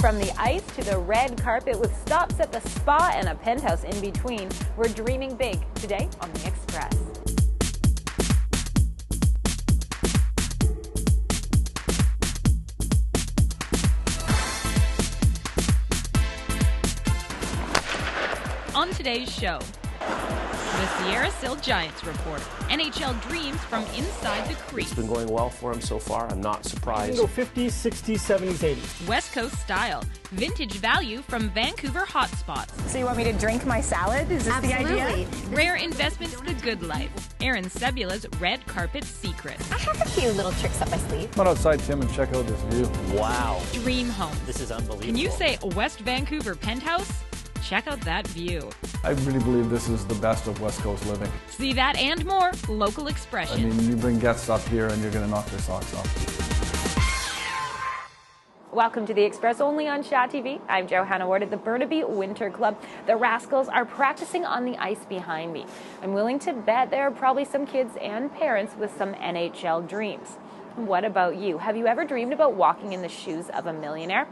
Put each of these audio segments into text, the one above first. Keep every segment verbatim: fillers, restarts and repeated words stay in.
From the ice to the red carpet with stops at the spa and a penthouse in between, we're dreaming big today on The Express. On today's show, the Sierra Sill Giants report. N H L dreams from inside the crease. It's been going well for him so far. I'm not surprised. You can go fifties, sixties, seventies, eighties. West Coast style. Vintage value from Vancouver hotspots. So you want me to drink my salad? Is this Absolutely. the idea? Rare investments, the good life. Erin Cebula's red carpet secret. I have a few little tricks up my sleeve. Come on outside, Tim, and check out this view. Wow. Dream home. This is unbelievable. Can you say West Vancouver penthouse? Check out that view. I really believe this is the best of West Coast living. See that and more, local expression. I mean, you bring guests up here and you're going to knock their socks off. Welcome to The Express, only on Shaw T V. I'm Johanna Ward at the Burnaby Winter Club. The Rascals are practicing on the ice behind me. I'm willing to bet there are probably some kids and parents with some N H L dreams. What about you? Have you ever dreamed about walking in the shoes of a millionaire?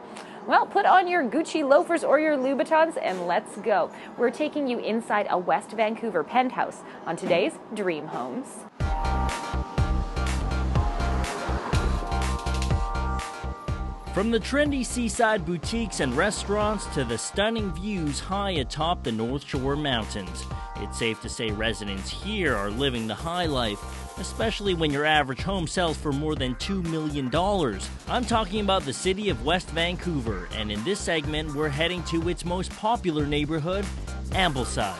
Well, put on your Gucci loafers or your Louboutins and let's go. We're taking you inside a West Vancouver penthouse on today's Dream Homes. From the trendy seaside boutiques and restaurants to the stunning views high atop the North Shore Mountains, it's safe to say residents here are living the high life, especially when your average home sells for more than two million dollars. I'm talking about the city of West Vancouver, and in this segment, we're heading to its most popular neighborhood, Ambleside.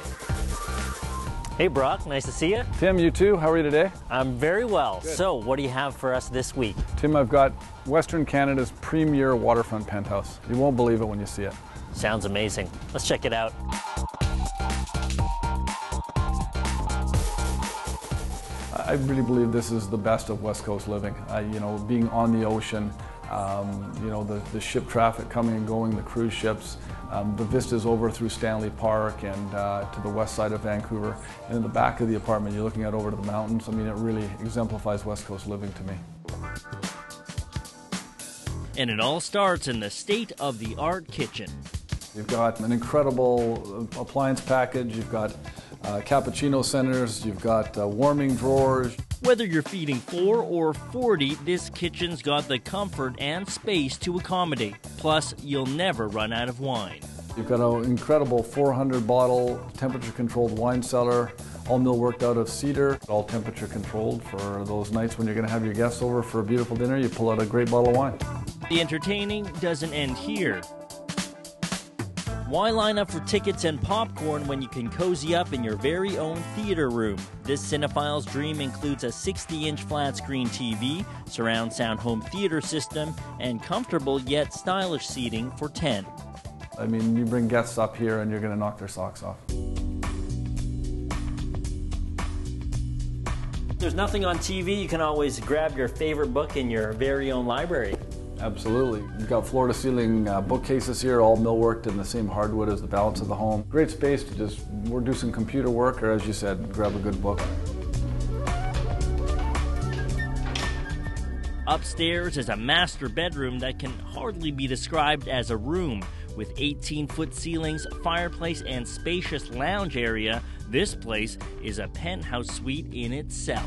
Hey Brock, nice to see you. Tim, you too. How are you today? I'm very well. Good. So, what do you have for us this week? Tim, I've got Western Canada's premier waterfront penthouse. You won't believe it when you see it. Sounds amazing. Let's check it out. I really believe this is the best of West Coast living. Uh, you know, being on the ocean, um, you know, the, the ship traffic coming and going, the cruise ships, um, the vistas over through Stanley Park and uh, to the west side of Vancouver. And in the back of the apartment, you're looking out over to the mountains. I mean, it really exemplifies West Coast living to me. And it all starts in the state-of-the-art kitchen. You've got an incredible appliance package. You've got Uh, cappuccino centers, you've got uh, warming drawers. Whether you're feeding four or forty, this kitchen's got the comfort and space to accommodate. Plus, you'll never run out of wine. You've got an incredible four hundred bottle temperature-controlled wine cellar, all mill worked out of cedar, all temperature-controlled for those nights when you're going to have your guests over for a beautiful dinner. You pull out a great bottle of wine. The entertaining doesn't end here. Why line up for tickets and popcorn when you can cozy up in your very own theater room? This cinephile's dream includes a sixty inch flat-screen T V, surround sound home theater system, and comfortable yet stylish seating for ten. I mean, you bring guests up here and you're going to knock their socks off. If there's nothing on T V, you can always grab your favorite book in your very own library. Absolutely. You've got floor-to-ceiling uh, bookcases here, all millworked in the same hardwood as the balance of the home. Great space to just or do some computer work, or as you said, grab a good book. Upstairs is a master bedroom that can hardly be described as a room. With eighteen foot ceilings, fireplace, and spacious lounge area, this place is a penthouse suite in itself.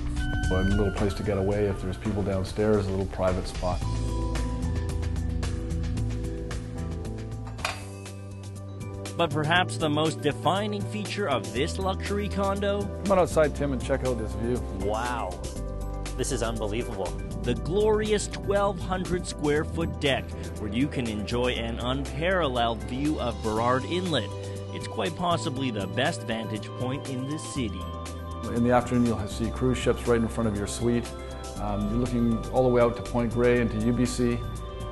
A little place to get away if there's people downstairs, a little private spot. But perhaps the most defining feature of this luxury condo... Come on outside, Tim, and check out this view. Wow. This is unbelievable. The glorious twelve hundred square foot deck, where you can enjoy an unparalleled view of Burrard Inlet. It's quite possibly the best vantage point in the city. In the afternoon, you'll see cruise ships right in front of your suite. Um, you're looking all the way out to Point Grey and to U B C.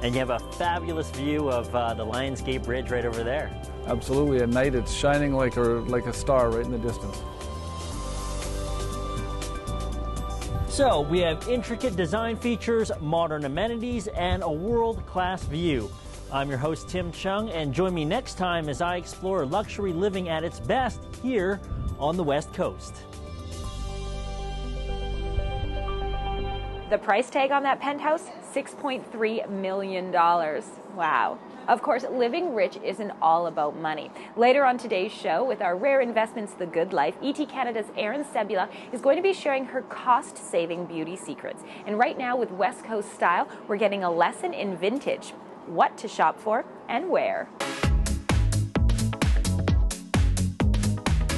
And you have a fabulous view of uh, the Lionsgate Bridge right over there. Absolutely. At night, it's shining like a, like a star right in the distance. So, we have intricate design features, modern amenities, and a world-class view. I'm your host, Tim Chung, and join me next time as I explore luxury living at its best here on the West Coast. The price tag on that penthouse, six point three million dollars. Wow. Of course, living rich isn't all about money. Later on today's show, with our Rare Investments, The Good Life, E T Canada's Erin Cebula is going to be sharing her cost-saving beauty secrets. And right now, with West Coast style, we're getting a lesson in vintage, what to shop for and where.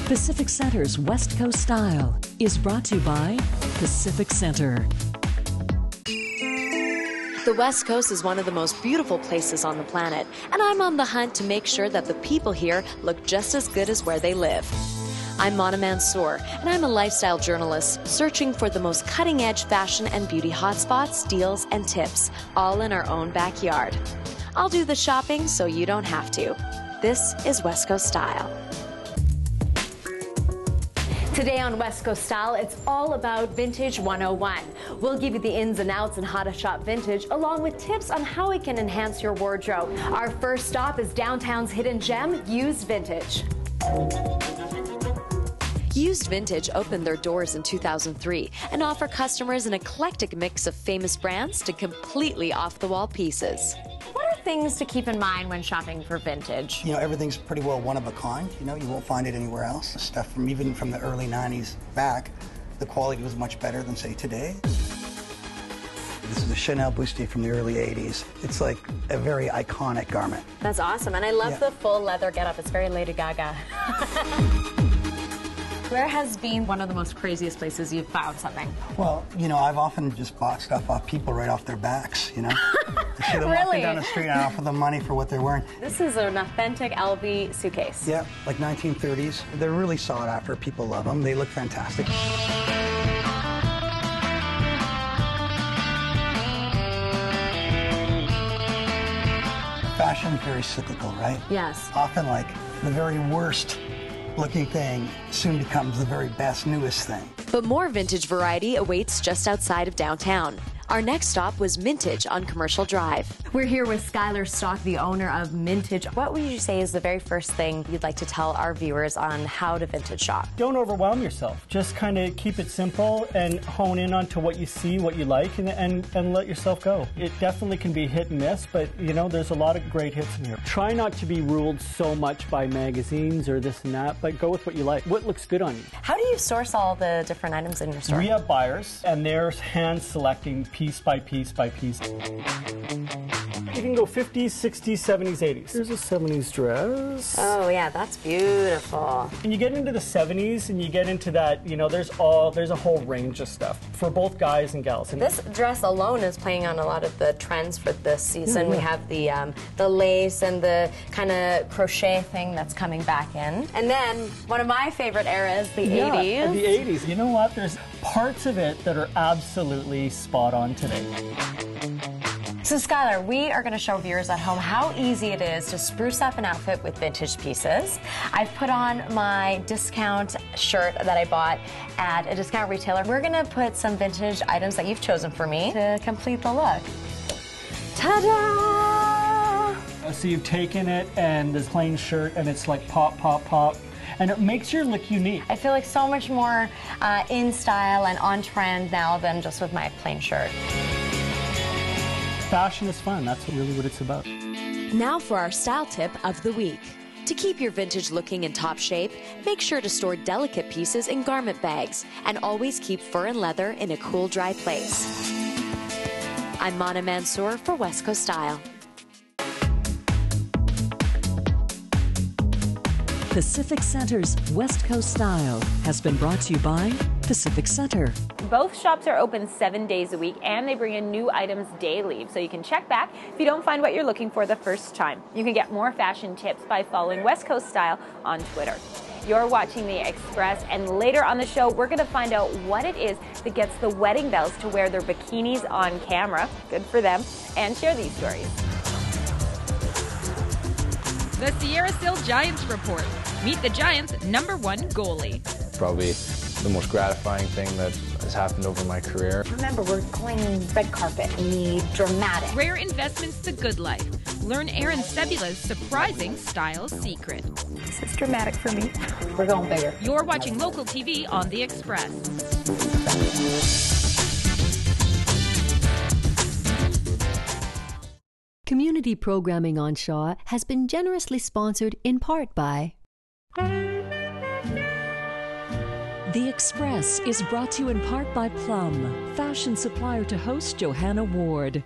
Pacific Centre's West Coast style is brought to you by Pacific Centre. The West Coast is one of the most beautiful places on the planet, and I'm on the hunt to make sure that the people here look just as good as where they live. I'm Mona Mansour, and I'm a lifestyle journalist searching for the most cutting-edge fashion and beauty hotspots, deals, and tips, all in our own backyard. I'll do the shopping so you don't have to. This is West Coast Style. Today on West Coast Style, it's all about Vintage one oh one. We'll give you the ins and outs on how to shop vintage, along with tips on how it can enhance your wardrobe. Our first stop is downtown's hidden gem, Used Vintage. Used Vintage opened their doors in two thousand three and offer customers an eclectic mix of famous brands to completely off-the-wall pieces. Things to keep in mind when shopping for vintage? You know, everything's pretty well one of a kind. You know, you won't find it anywhere else. Stuff from even from the early nineties back, the quality was much better than, say, today. This is a Chanel bustier from the early eighties. It's like a very iconic garment. That's awesome, and I love yeah. the full leather getup. It's very Lady Gaga. Where has been one of the most craziest places you've found something? Well, you know, I've often just bought stuff off people right off their backs, you know? They're really? Walking down the street and offer them money for what they're wearing. This is an authentic L V suitcase. Yeah, like nineteen thirties. They're really sought after. People love them. They look fantastic. Fashion is very cyclical, right? Yes. Often, like, the very worst looking thing soon becomes the very best, newest thing. But more vintage variety awaits just outside of downtown. Our next stop was Mintage on Commercial Drive. We're here with Skylar Stock, the owner of Mintage. What would you say is the very first thing you'd like to tell our viewers on how to vintage shop? Don't overwhelm yourself. Just kind of keep it simple and hone in onto what you see, what you like, and, and, and let yourself go. It definitely can be hit and miss, but you know, there's a lot of great hits in here. Try not to be ruled so much by magazines or this and that, but go with what you like. What looks good on you? How do you source all the different items in your store? We have buyers, and they're hand selecting people piece by piece by piece. You can go fifties, sixties, seventies, eighties. Here's a seventies dress. Oh yeah, that's beautiful. And you get into the seventies and you get into that, you know, there's all, there's a whole range of stuff for both guys and gals. And this dress alone is playing on a lot of the trends for this season. Mm-hmm. We have the, um, the lace and the kind of crochet thing that's coming back in. And then one of my favorite eras, the yeah, eighties. The eighties. You know what, there's parts of it that are absolutely spot on today. So Skylar, we are going to show viewers at home how easy it is to spruce up an outfit with vintage pieces. I've put on my discount shirt that I bought at a discount retailer. We're going to put some vintage items that you've chosen for me to complete the look. Ta-da! So you've taken it and this plain shirt and it's like pop, pop, pop. And it makes your look unique. I feel like so much more uh, in style and on trend now than just with my plain shirt. Fashion is fun. That's really what it's about. Now for our style tip of the week. To keep your vintage looking in top shape, make sure to store delicate pieces in garment bags and always keep fur and leather in a cool, dry place. I'm Mona Mansour for West Coast Style. Pacific Centre's West Coast Style has been brought to you by Pacific Centre. Both shops are open seven days a week and they bring in new items daily, so you can check back if you don't find what you're looking for the first time. You can get more fashion tips by following West Coast Style on Twitter. You're watching The Express, and later on the show, we're going to find out what it is that gets the wedding bells to wear their bikinis on camera, good for them, and share these stories. The Sierra Sill Giants report. Meet the Giants' number one goalie. Probably the most gratifying thing that has happened over my career. Remember, we're going red carpet. We dramatic. Rare Investments, The Good Life. Learn Erin Cebula's surprising style secret. This is dramatic for me. We're going bigger. You're watching local T V on The Express. Community programming on Shaw has been generously sponsored in part by The Express is brought to you in part by Plum, fashion supplier to host Johanna Ward.